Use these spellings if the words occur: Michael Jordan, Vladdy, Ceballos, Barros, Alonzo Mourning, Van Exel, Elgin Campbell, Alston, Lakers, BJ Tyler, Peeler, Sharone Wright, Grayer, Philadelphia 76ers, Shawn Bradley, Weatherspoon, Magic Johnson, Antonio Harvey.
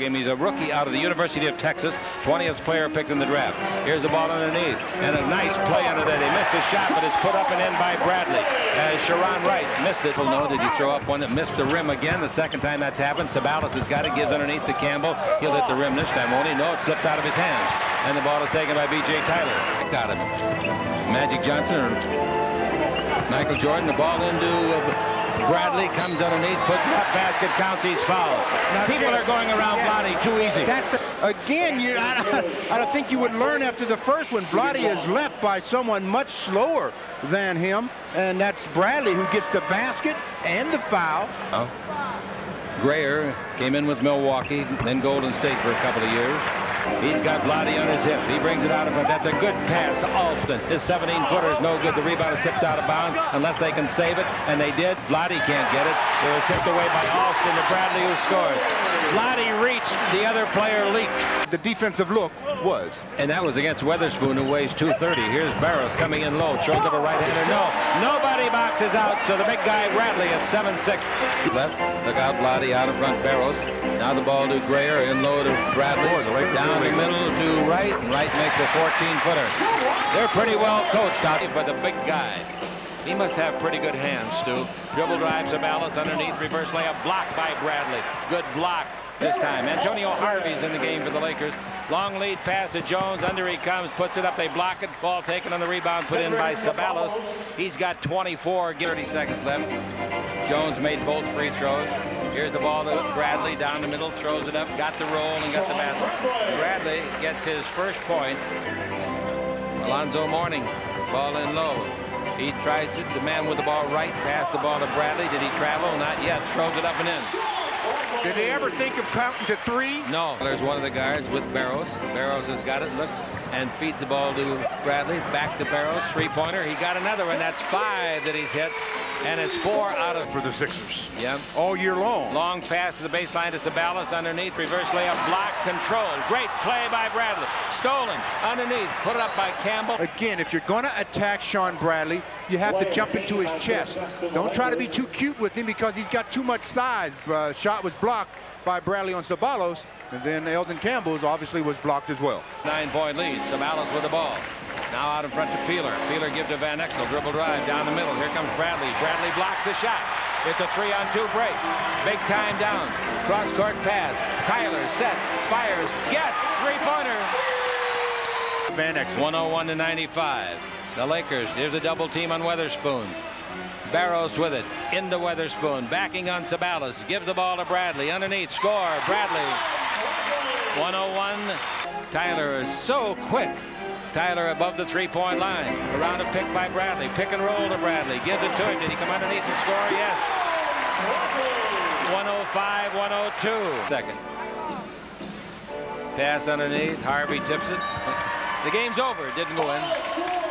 Game. He's a rookie out of the University of Texas, 20th player picked in the draft. Here's the ball underneath, and a nice play under that. He missed his shot, but it's put up and in by Bradley. Sharone Wright missed it. We'll know that he throw up one that missed the rim again. The second time that's happened. Ceballos has got it, gives underneath to Campbell. He'll hit the rim this time, won't he? No, it slipped out of his hands. And the ball is taken by BJ Tyler. Got him. Magic Johnson or Michael Jordan. The ball into Bradley, comes underneath, puts it up, basket counts, he's fouled. Now, people are going around Vladdy too easy. That's the, again, I don't think you would learn after the first one. Vladdy is left by someone much slower than him, and that's Bradley who gets the basket and the foul. Oh. Grayer came in with Milwaukee, then Golden State for a couple of years. He's got Vladdy on his hip. He brings it out of front. That's a good pass to Alston. His 17-footer is no good. The rebound is tipped out of bounds unless they can save it, and they did. Vladdy can't get it. It was tipped away by Alston to Bradley, who scores. Vladdy reached. The other player leaped. The defensive look was. And that was against Weatherspoon, who weighs 230. Here's Barros coming in low. Throws up a right-hander. No. Nobody boxes out, so the big guy Bradley at 7'6". Left. Look out, Vladdy out in front. Barros. Now the ball to Grayer. In low to Bradley. Down in the middle to Wright, and Wright makes a 14-footer. They're pretty well coached out here by the big guy. He must have pretty good hands, Stu. Dribble drives to Ceballos underneath, reverse layup, blocked by Bradley. Good block this time. Antonio Harvey's in the game for the Lakers. Long lead pass to Jones, under he comes, puts it up, they block it, ball taken on the rebound, put in by Ceballos. He's got 24, 30 seconds left. Jones made both free throws. Here's the ball to Bradley, down the middle, throws it up, got the roll and got the basket. Bradley gets his first point. Alonzo Mourning, ball in low. He tries to, the man with the ball right, pass the ball to Bradley. Did he travel? Not yet, throws it up and in. Did they ever think of counting to three? No. There's one of the guards with Barros. Barros has got it, looks and feeds the ball to Bradley, back to Barros, three-pointer. He got another one, that's 5 that he's hit. And it's 4 out of... for the Sixers. Yeah. All year long. Long pass to the baseline to Ceballos underneath. Reverse layup, block, controlled. Great play by Bradley. Stolen underneath. Put up by Campbell. Again, if you're going to attack Shawn Bradley, you have to jump into his chest. Don't try to be too cute with him because he's got too much size. Shot was blocked by Bradley on Ceballos. And then Elgin Campbell's obviously was blocked as well. 9-point lead. Ceballos with the ball. Now out in front to Peeler. Peeler gives to Van Exel. Dribble drive down the middle. Here comes Bradley. Bradley blocks the shot. It's a 3-on-2 break. Big time down. Cross-court pass. Tyler sets, fires, gets three-pointer. Van Exel. 101-95. The Lakers. Here's a double team on Weatherspoon. Barros with it. Into Weatherspoon. Backing on Ceballos. Gives the ball to Bradley. Underneath. Score. Bradley. 101. Tyler is so quick. Tyler above the three-point line. Around a pick by Bradley. Pick and roll to Bradley. Gives it to him. Did he come underneath and score? Yes. 105-102. Second. Pass underneath. Harvey tips it. The game's over. Didn't win.